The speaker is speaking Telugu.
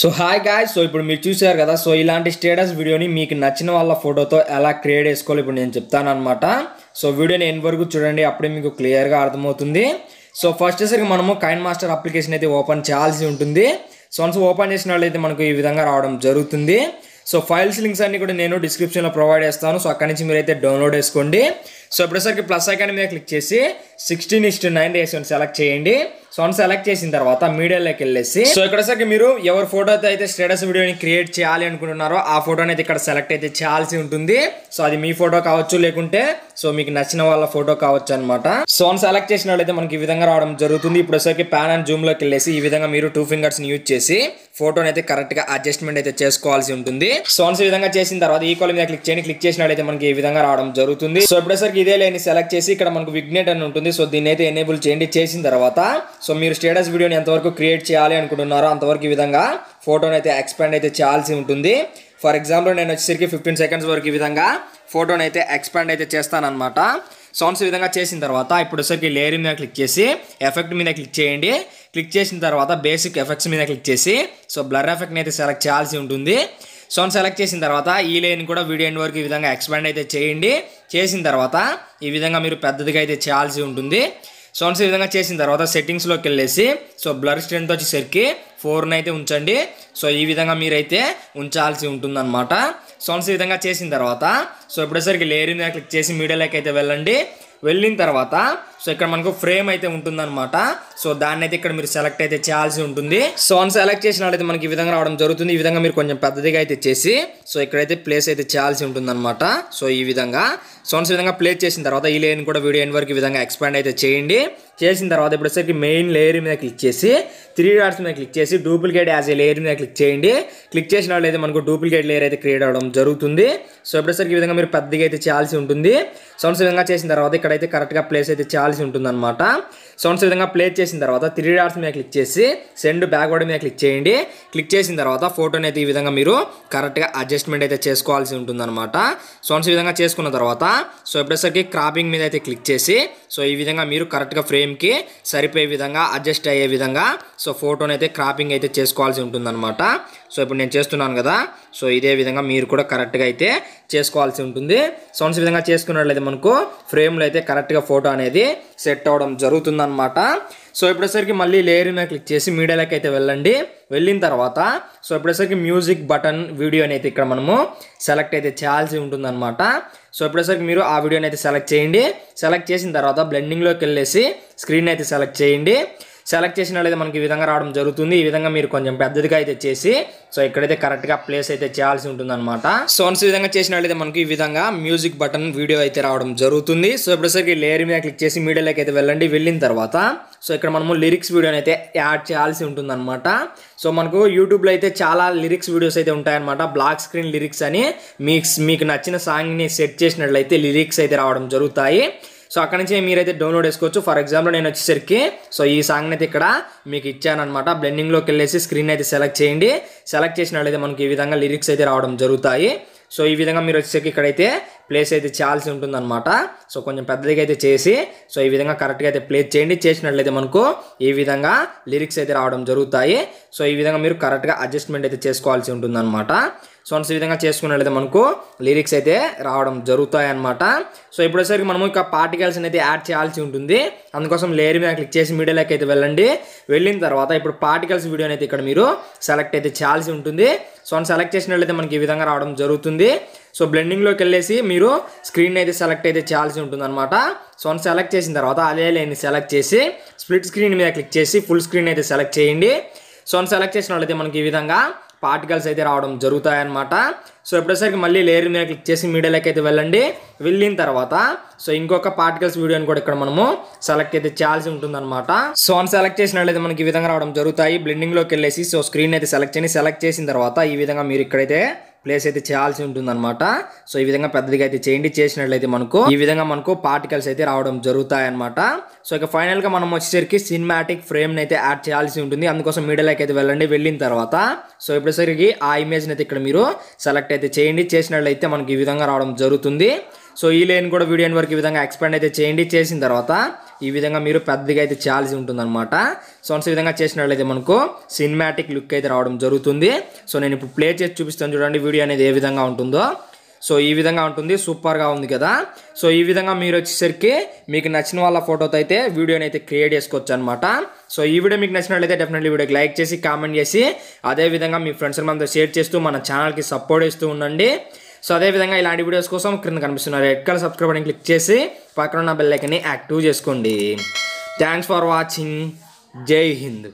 సో హాయ్ గాయ్స్, సో ఇప్పుడు మీరు చూసారు కదా, సో ఇలాంటి స్టేటస్ వీడియోని మీకు నచ్చిన వాళ్ళ ఫోటోతో ఎలా క్రియేట్ చేసుకోవాలి ఇప్పుడు నేను చెప్తాను అనమాట. సో వీడియోని ఎండ్ వరకు చూడండి, అప్పుడే మీకు క్లియర్గా అర్థమవుతుంది. సో ఫస్ట్ సరికి మనము కైన్ మాస్టర్ అప్లికేషన్ అయితే ఓపెన్ చేయాల్సి ఉంటుంది. సో వన్స్ ఓపెన్ చేసిన వాళ్ళైతే మనకు ఈ విధంగా రావడం జరుగుతుంది. సో ఫైల్స్ లింక్స్ అన్ని కూడా నేను డిస్క్రిప్షన్లో ప్రొవైడ్ చేస్తాను. సో అక్కడి నుంచి మీరైతే డౌన్లోడ్ చేసుకోండి. సో ఇప్పుడేసరికి ప్లస్ ఐకాన్ మీద క్లిక్ చేసి 16:9 రేషియోని సెలెక్ట్ చేయండి. సో అని సెలెక్ట్ చేసిన తర్వాత మీడియాలోకి వెళ్ళేసి, సో ఇక్కడసరికి మీరు ఎవరి ఫోటోతో అయితే స్టేటస్ వీడియోని క్రియేట్ చేయాలి అనుకుంటున్నారో ఆ ఫోటోని అయితే ఇక్కడ సెలెక్ట్ అయితే చేయాల్సి ఉంటుంది. సో అది మీ ఫోటో కావచ్చు, లేకుంటే సో మీకు నచ్చిన వాళ్ళ ఫోటో కావచ్చు అనమాట. సో అని సెలెక్ట్ చేసిన వాళ్ళైతే మనకి ఈ విధంగా రావడం జరుగుతుంది. ఇప్పుడేసరికి ప్యాన్ అండ్ జూమ్ లోకి వెళ్ళేసి ఈ విధంగా మీరు 2 fingers యూజ్ చేసి ఫోటోని అయితే కరెక్ట్ గా అడ్జస్ట్మెంట్ అయితే చేసుకోవాల్సి ఉంటుంది. సో ఈ విధంగా చేసిన తర్వాత ఈక్వల్ మీద క్లిక్ చేయండి. క్లిక్ చేసిన వాళ్ళైతే మనకి ఈ విధంగా రావడం జరుగుతుంది. సో ఇప్పుడేసరికి ఇదే లైన్ సెలెక్ట్ చేసి ఇక్కడ మనకు విగ్నెట్ అని ఉంటుంది. సో దీన్ని అయితే ఎనేబుల్ చేయండి. చేసిన తర్వాత సో మీరు స్టేటస్ వీడియోని ఎంతవరకు క్రియేట్ చేయాలి అనుకుంటున్నారో అంతవరకు ఈ విధంగా ఫోటోని అయితే ఎక్స్పాండ్ అయితే చేయాల్సి ఉంటుంది. ఫర్ ఎగ్జాంపుల్ నేను వచ్చేసరికి 15 seconds వరకు ఈ విధంగా ఫోటోని అయితే ఎక్స్పాండ్ అయితే చేస్తానన్నమాట. సౌండ్స్ ఈ విధంగా చేసిన తర్వాత ఇప్పుడు వచ్చేసరికి లేయర్ మీద క్లిక్ చేసి ఎఫెక్ట్ మీద క్లిక్ చేయండి. క్లిక్ చేసిన తర్వాత బేసిక్ ఎఫెక్ట్స్ మీద క్లిక్ చేసి సో బ్లర్ ఎఫెక్ట్ని అయితే సెలెక్ట్ చేయాల్సి ఉంటుంది. సౌండ్ సెలెక్ట్ చేసిన తర్వాత ఈ లైన్ కూడా వీడియో ఎండ్ వరకు ఈ విధంగా ఎక్స్పాండ్ అయితే చేయండి. చేసిన తర్వాత ఈ విధంగా మీరు పెద్దదిగా అయితే చేయాల్సి ఉంటుంది. సౌండ్స్ ఈ విధంగా చేసిన తర్వాత సెట్టింగ్స్లోకి వెళ్ళేసి సో బ్లర్ స్ట్రెంత్ వచ్చేసరికి 4 అయితే ఉంచండి. సో ఈ విధంగా మీరైతే ఉంచాల్సి ఉంటుందన్నమాట. సౌండ్స్ ఈ విధంగా చేసిన తర్వాత సో ఇప్పుడేసరికి లేయర్ మీద క్లిక్ చేసి మీడియాలోకి అయితే వెళ్ళండి. వెళ్ళిన తర్వాత సో ఇక్కడ మనకు ఫ్రేమ్ అయితే ఉంటుందన్నమాట. సో దాన్ని అయితే ఇక్కడ మీరు సెలెక్ట్ అయితే చేయాల్సి ఉంటుంది. సో అని సెలెక్ట్ చేసినట్లయితే మనకి ఈ విధంగా రావడం జరుగుతుంది. ఈ విధంగా మీరు కొంచెం పెద్దదిగా అయితే చేసి సో ఇక్కడైతే ప్లేస్ అయితే చేయాల్సి ఉంటుందన్నమాట. సో ఈ విధంగా సౌండ్స్ విధంగా ప్లే చేసిన తర్వాత ఈ లేయర్ని కూడా వీడియో ఎండ్ వరకు ఈ విధంగా ఎక్స్పాండ్ అయితే చేయండి. చేసిన తర్వాత ఇప్పుడేసరికి మెయిన్ లేయర్ మీద క్లిక్ చేసి 3 dots మీద క్లిక్ చేసి డూప్లికేట్ యాజ్ ఏ లేయర్ మీద క్లిక్ చేయండి. క్లిక్ చేసిన వాళ్ళు అయితే మనకు డూప్లికేట్ లేయర్ అయితే క్రియేట్ అవ్వడం జరుగుతుంది. సో ఇప్పుడేసరికి ఈ విధంగా మీరు పెద్దగా అయితే చేయాల్సి ఉంటుంది. సౌండ్స్ విధంగా చేసిన తర్వాత ఇక్కడైతే కరెక్ట్గా ప్లేస్ అయితే చేయాల్సి ఉంటుందన్నమాట. సౌండ్స్ విధంగా ప్లే చేసిన తర్వాత 3 dots మీద క్లిక్ చేసి సెండ్ బ్యాక్వర్డ్ మీద క్లిక్ చేయండి. క్లిక్ చేసిన తర్వాత ఫోటోని అయితే ఈ విధంగా మీరు కరెక్ట్గా అడ్జస్ట్మెంట్ అయితే చేసుకోవాల్సి ఉంటుందన్నమాట. సౌండ్స్ ఈ విధంగా చేసుకున్న తర్వాత సో ఇప్పుడేసరికి క్రాపింగ్ మీద అయితే క్లిక్ చేసి సో ఈ విధంగా మీరు కరెక్ట్గా ఫ్రేమ్కి సరిపోయే విధంగా అడ్జస్ట్ అయ్యే విధంగా సో ఫోటోని అయితే క్రాపింగ్ అయితే చేసుకోవాల్సి ఉంటుందన్నమాట. సో ఇప్పుడు నేను చేస్తున్నాను కదా, సో ఇదే విధంగా మీరు కూడా కరెక్ట్గా అయితే చేసుకోవాల్సి ఉంటుంది. సౌండ్స్ ఈ విధంగా చేసుకున్నట్లయితే మనకు ఫ్రేమ్లో అయితే కరెక్ట్గా ఫోటో అనేది సెట్ అవడం జరుగుతుందన్నమాట. సో ఇప్పుడేసరికి మళ్ళీ లేయర్ మీద క్లిక్ చేసి మీడియాలోకి అయితే వెళ్ళండి. వెళ్ళిన తర్వాత సో ఇప్పుడేసరికి మ్యూజిక్ బటన్ వీడియోని అయితే ఇక్కడ మనము సెలెక్ట్ అయితే చేయాల్సి ఉంటుందన్నమాట. సో ఇప్పుడేసరికి మీరు ఆ వీడియోని అయితే సెలెక్ట్ చేయండి. సెలెక్ట్ చేసిన తర్వాత బ్లెండింగ్లోకి వెళ్ళేసి స్క్రీన్ అయితే సెలెక్ట్ చేయండి. సెలెక్ట్ చేసిన వాళ్ళైతే మనకి ఈ విధంగా రావడం జరుగుతుంది. ఈ విధంగా మీరు కొంచెం పెద్దదిగా అయితే చేసి సో ఇక్కడైతే కరెక్ట్గా ప్లేస్ అయితే చేయాల్సి ఉంటుందన్నమాట. సో ఈ విధంగా చేసిన వాళ్ళైతే మనకి ఈ విధంగా మ్యూజిక్ బటన్ వీడియో అయితే రావడం జరుగుతుంది. సో ఇప్పుడేసరికి లేయర్ మీద క్లిక్ చేసి మీడియాలోకి అయితే వెళ్ళండి. వెళ్ళిన తర్వాత సో ఇక్కడ మనము లిరిక్స్ వీడియోని అయితే యాడ్ చేయాల్సి ఉంటుందన్నమాట. సో మనకు యూట్యూబ్లో అయితే చాలా లిరిక్స్ వీడియోస్ అయితే ఉంటాయన్నమాట. బ్లాక్ స్క్రీన్ లిరిక్స్ అని మీకు నచ్చిన సాంగ్ని సెట్ చేసినట్లయితే లిరిక్స్ అయితే రావడం జరుగుతాయి. సో అక్కడ నుంచి మీరైతే డౌన్లోడ్ చేసుకోవచ్చు. ఫర్ ఎగ్జాంపుల్ నేను వచ్చేసరికి సో ఈ సాంగ్ని అయితే ఇక్కడ మీకు ఇచ్చానమాట. బ్లెండింగ్లోకి వెళ్ళేసి స్క్రీన్ అయితే సెలెక్ట్ చేయండి. సెలెక్ట్ చేసిన వాళ్ళైతే మనకి ఈ విధంగా లిరిక్స్ అయితే రావడం జరుగుతాయి. సో ఈ విధంగా మీరు వచ్చేసరికి ఇక్కడైతే ప్లేస్ అయితే చేయాల్సి ఉంటుందన్నమాట. సో కొంచెం పెద్దదిగా అయితే చేసి సో ఈ విధంగా కరెక్ట్గా అయితే ప్లేస్ చేయండి. చేసినట్లయితే మనకు ఈ విధంగా లిరిక్స్ అయితే రావడం జరుగుతాయి. సో ఈ విధంగా మీరు కరెక్ట్గా అడ్జస్ట్మెంట్ అయితే చేసుకోవాల్సి ఉంటుందన్నమాట. సో ఈ విధంగా చేసుకున్నట్లయితే మనకు లిరిక్స్ అయితే రావడం జరుగుతాయి అన్నమాట. సో ఇప్పుడేసరికి మనము ఇక పార్టికల్స్ని అయితే యాడ్ చేయాల్సి ఉంటుంది. అందుకోసం లేయర్ మీద క్లిక్ చేసి మీడియాలోకి అయితే వెళ్ళండి. వెళ్ళిన తర్వాత ఇప్పుడు పార్టికల్స్ వీడియోని అయితే ఇక్కడ మీరు సెలెక్ట్ అయితే చేయాల్సి ఉంటుంది. సో అని సెలెక్ట్ చేసినట్లయితే మనకి ఈ విధంగా రావడం జరుగుతుంది. సో బ్లెండింగ్లోకి వెళ్ళేసి మీరు స్క్రీన్ అయితే సెలెక్ట్ అయితే చేయాల్సి ఉంటుందన్నమాట. సో అని సెలెక్ట్ చేసిన తర్వాత అదే లైన్ని సెలెక్ట్ చేసి స్ప్లిట్ స్క్రీన్ మీద క్లిక్ చేసి ఫుల్ స్క్రీన్ అయితే సెలెక్ట్ చేయండి. సో అని సెలెక్ట్ చేసిన వాళ్ళైతే మనకి ఈ విధంగా పార్టికల్స్ అయితే రావడం జరుగుతాయన్నమాట. సో ఇప్పుడేసరికి మళ్ళీ లేయర్ మీద క్లిక్ చేసి మీడియాలోకి అయితే వెళ్ళండి. వెళ్ళిన తర్వాత సో ఇంకొక పార్టికల్స్ వీడియోని కూడా ఇక్కడ మనము సెలెక్ట్ అయితే చేయాల్సి ఉంటుందన్నమాట. సో అని సెలెక్ట్ చేసినట్లయితే మనకి ఈ విధంగా రావడం జరుగుతాయి. బ్లెండింగ్లోకి వెళ్ళేసి సో స్క్రీన్ అయితే సెలెక్ట్ చేయండి. సెలెక్ట్ చేసిన తర్వాత ఈ విధంగా మీరు ఇక్కడైతే ప్లేస్ అయితే చేయాల్సి ఉంటుందన్నమాట. సో ఈ విధంగా పెద్దదిగా అయితే చేయండి. చేసినట్లయితే మనకు ఈ విధంగా మనకు పార్టికల్స్ అయితే రావడం జరుగుతాయన్నమాట. సో ఇక ఫైనల్గా మనం వచ్చేసరికి సినిమాటిక్ ఫ్రేమ్ని అయితే యాడ్ చేయాల్సి ఉంటుంది. అందుకోసం మీడియాలోకి అయితే వెళ్ళండి. వెళ్ళిన తర్వాత సో ఇప్పుడేసరికి ఆ ఇమేజ్ని అయితే ఇక్కడ మీరు సెలెక్ట్ అయితే చేయండి. చేసినట్లయితే మనకి ఈ విధంగా రావడం జరుగుతుంది. సో ఈ లైన్ కూడా వీడియో వరకు ఈ విధంగా ఎక్స్పాండ్ అయితే చేయండి. చేసిన తర్వాత ఈ విధంగా మీరు పెద్దగా అయితే చేయాల్సి ఉంటుందన్నమాట. సో ఈ విధంగా చేసినట్లయితే మనకు సినిమాటిక్ లుక్ అయితే రావడం జరుగుతుంది. సో నేను ఇప్పుడు ప్లే చేసి చూపిస్తాను చూడండి వీడియో అనేది ఏ విధంగా ఉంటుందో. సో ఈ విధంగా ఉంటుంది, సూపర్గా ఉంది కదా. సో ఈ విధంగా మీరు వచ్చేసరికి మీకు నచ్చిన వాళ్ళ ఫోటోతో అయితే వీడియోని అయితే క్రియేట్ చేసుకోవచ్చు అనమాట. సో ఈ వీడియో మీకు నచ్చినట్లయితే డెఫినెట్లీ వీడియోకి లైక్ చేసి కామెంట్ చేసి అదేవిధంగా మీ ఫ్రెండ్స్ మనతో షేర్ చేస్తూ మన ఛానల్కి సపోర్ట్ ఇస్తూ ఉండండి. సో అదేవిధంగా ఇలాంటి వీడియోస్ కోసం క్రింద కనిపిస్తున్న red colour subscribe button click చేసి పక్కన ఉన్న బెల్ ఐకాన్ని యాక్టివ్ చేసుకోండి. Thanks for watching. జై హింద్.